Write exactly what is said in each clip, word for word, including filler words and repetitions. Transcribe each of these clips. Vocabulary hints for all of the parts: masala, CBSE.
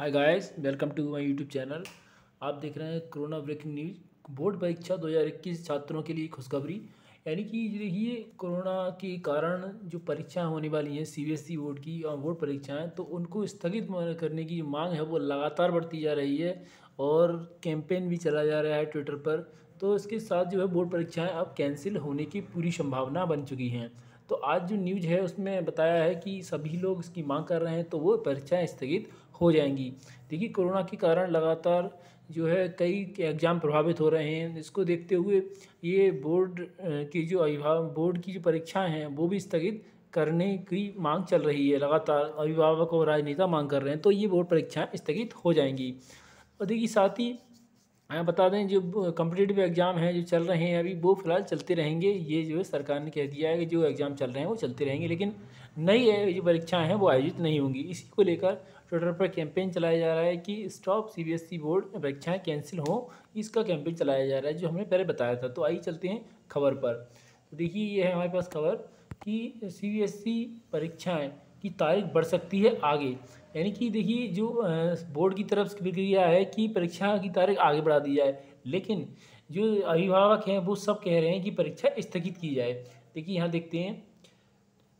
Hi guys, welcome to my YouTube channel. आप देख रहे हैं कोरोना ब्रेकिंग न्यूज़। बोर्ड परीक्षा दो हज़ार इक्कीस छात्रों के लिए खुशखबरी, यानी कि देखिए कोरोना के कारण जो परीक्षाएं होने वाली हैं सीबीएसई बोर्ड की और बोर्ड परीक्षाएं, तो उनको स्थगित करने की मांग है वो लगातार बढ़ती जा रही है और कैंपेन भी चला जा रहा है ट्विटर पर। तो इसके साथ जो है बोर्ड परीक्षाएँ अब कैंसिल होने की पूरी संभावना बन चुकी हैं। तो आज जो न्यूज़ है उसमें बताया है कि सभी लोग इसकी मांग कर रहे हैं तो वो परीक्षाएं स्थगित हो जाएंगी। देखिए कोरोना के कारण लगातार जो है कई एग्ज़ाम प्रभावित हो रहे हैं। इसको देखते हुए ये बोर्ड की जो अभिभावक बोर्ड की जो परीक्षाएं हैं वो भी स्थगित करने की मांग चल रही है। लगातार अभिभावक और राजनेता मांग कर रहे हैं तो ये बोर्ड परीक्षाएँ स्थगित हो जाएंगी। और देखिए साथ ही यहाँ बता दें जो कॉम्पिटिटिव एग्ज़ाम हैं जो चल रहे हैं अभी वो फ़िलहाल चलते रहेंगे। ये जो है सरकार ने कह दिया है कि जो एग्ज़ाम चल रहे हैं वो चलते रहेंगे, लेकिन नई जो परीक्षाएं हैं वो आयोजित नहीं होंगी। इसी को लेकर ट्विटर पर कैंपेन चलाया जा रहा है कि स्टॉप सीबीएसई बोर्ड परीक्षाएं कैंसिल हों, इसका कैंपेन चलाया जा रहा है जो हमने पहले बताया था। तो आइए चलते हैं खबर पर। तो देखिए ये है हमारे पास खबर कि सीबीएसई परीक्षाएँ की तारीख बढ़ सकती है आगे, यानी कि देखिए जो बोर्ड की तरफ से प्रतिक्रिया है कि परीक्षा की तारीख आगे बढ़ा दी जाए, लेकिन जो अभिभावक हैं वो सब कह रहे हैं कि परीक्षा स्थगित की जाए। देखिए यहाँ देखते हैं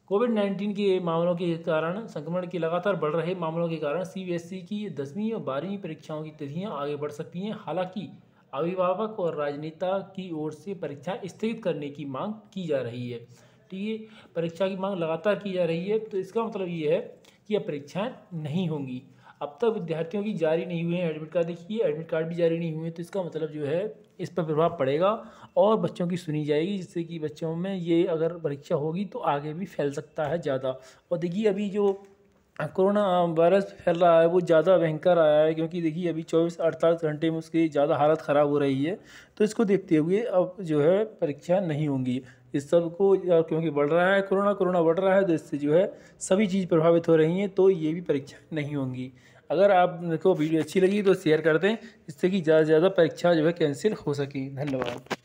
कोविड नाइन्टीन के मामलों के कारण, संक्रमण के लगातार बढ़ रहे मामलों के कारण सीबीएसई की दसवीं और बारहवीं परीक्षाओं की तिथियाँ आगे बढ़ सकती हैं। हालाँकि अभिभावक और राजनेता की ओर से परीक्षा स्थगित करने की मांग की जा रही है। ठीक है, परीक्षा की मांग लगातार की जा रही है तो इसका मतलब ये है कि अब परीक्षाएं नहीं होंगी। अब तक विद्यार्थियों की जारी नहीं हुए हैं एडमिट कार्ड। देखिए एडमिट कार्ड भी जारी नहीं हुए तो इसका मतलब जो है इस पर प्रभाव पड़ेगा और बच्चों की सुनी जाएगी, जिससे कि बच्चों में ये अगर परीक्षा होगी तो आगे भी फैल सकता है ज़्यादा। और देखिए अभी जो कोरोना वायरस फैल रहा है वो ज़्यादा भयंकर आया है, क्योंकि देखिए अभी चौबीस अड़तालीस घंटे में उसकी ज़्यादा हालत ख़राब हो रही है। तो इसको देखते हुए अब जो है परीक्षा नहीं होंगी। इस सब को क्योंकि बढ़ रहा है कोरोना कोरोना बढ़ रहा है तो इससे जो है सभी चीज़ प्रभावित हो रही हैं, तो ये भी परीक्षा नहीं होंगी। अगर आपको वीडियो अच्छी लगी तो शेयर कर दें, इससे कि ज़्यादा से ज़्यादा परीक्षा जो है कैंसिल हो सके। धन्यवाद।